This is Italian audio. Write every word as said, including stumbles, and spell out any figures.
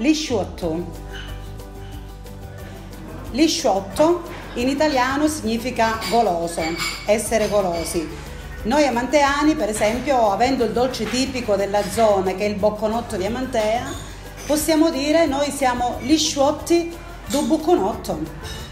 Lisciuotto. Lisciuotto in italiano significa goloso, essere golosi. Noi amanteani, per esempio, avendo il dolce tipico della zona che è il bocconotto di Amantea, possiamo dire noi siamo lisciuotti do bocconotto.